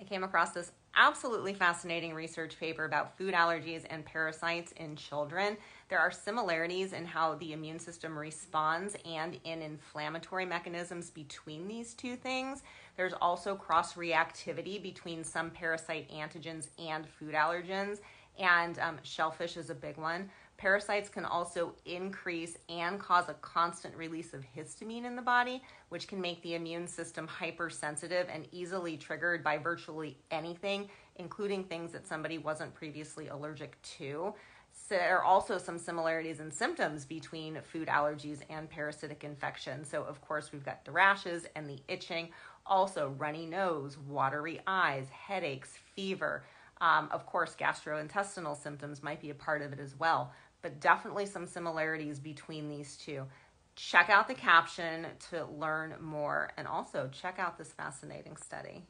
I came across this absolutely fascinating research paper about food allergies and parasites in children. There are similarities in how the immune system responds and in inflammatory mechanisms between these two things. There's also cross-reactivity between some parasite antigens and food allergens, and shellfish is a big one. Parasites can also increase and cause a constant release of histamine in the body, which can make the immune system hypersensitive and easily triggered by virtually anything, including things that somebody wasn't previously allergic to. So there are also some similarities in symptoms between food allergies and parasitic infections. So of course, we've got the rashes and the itching, also runny nose, watery eyes, headaches, fever. Of course, gastrointestinal symptoms might be a part of it as well, but definitely some similarities between these two. Check out the caption to learn more, and also check out this fascinating study.